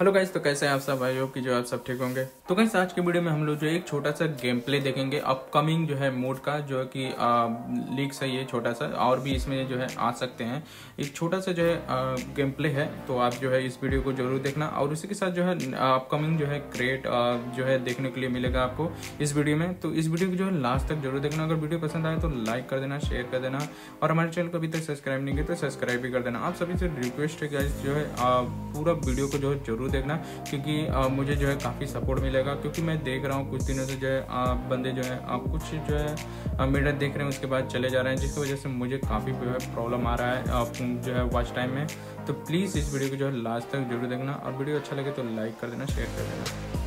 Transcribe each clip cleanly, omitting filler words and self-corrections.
Hello guys, तो कैसे हैं आप सब? आई होप कि जो आप सब ठीक होंगे। तो गाइस आज के वीडियो में हम लोग जो एक छोटा सा गेम प्ले देखेंगे अपकमिंग जो है मोड का, जो कि लीक्स है ये छोटा सा, और भी इसमें जो है आ सकते हैं। एक छोटा सा जो है गेम प्ले है, तो आप जो है इस वीडियो को जरूर देखना और उसी के साथ जो है अपकमिंग जो है क्रेट जो है देखने के लिए मिलेगा आपको इस वीडियो में। तो इस वीडियो को जो है लास्ट तक जरूर देखना। अगर वीडियो पसंद आए तो लाइक कर देना, शेयर कर देना और हमारे चैनल को अभी तक सब्सक्राइब नहीं किया तो सब्सक्राइब भी कर देना। आप सभी से रिक्वेस्ट है गाइस जो है पूरा वीडियो को जो है देखना, क्योंकि मुझे जो है काफ़ी सपोर्ट मिलेगा, क्योंकि मैं देख रहा हूँ कुछ दिनों से जो है बंदे जो है कुछ जो है मेडल देख रहे हैं उसके बाद चले जा रहे हैं, जिसकी वजह से मुझे काफ़ी जो है प्रॉब्लम आ रहा है जो है वॉच टाइम में। तो प्लीज़ इस वीडियो को जो है लास्ट तक जरूर देखना और वीडियो अच्छा लगे तो लाइक कर देना, शेयर कर देना।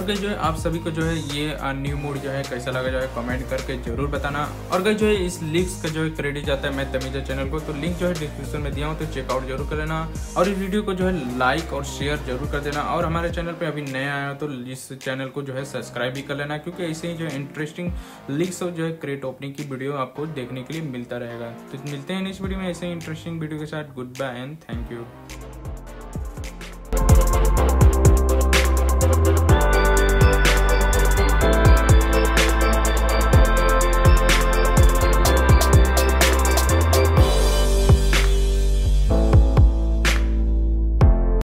और गाइस जो है आप सभी को जो है ये न्यू मूड जो है कैसा लगा जो है कमेंट करके जरूर बताना। और गाइस जो है इस लिंक्स का जो है क्रेडिट जाता है मैड तमीज़ा चैनल को, तो लिंक जो है डिस्क्रिप्शन में दिया हूँ, तो चेकआउट जरूर कर लेना। और इस वीडियो को जो है लाइक और शेयर जरूर कर देना। और हमारे चैनल पर अभी नए आए हो तो इस चैनल को जो है सब्सक्राइब भी कर लेना, क्योंकि ऐसे ही जो है इंटरेस्टिंग लिंक्स और जो है क्रेट ओपनिंग की वीडियो आपको देखने के लिए मिलता रहेगा। तो मिलते हैं नेक्स्ट वीडियो में ऐसे ही इंटरेस्टिंग वीडियो के साथ। Goodbye and thank you.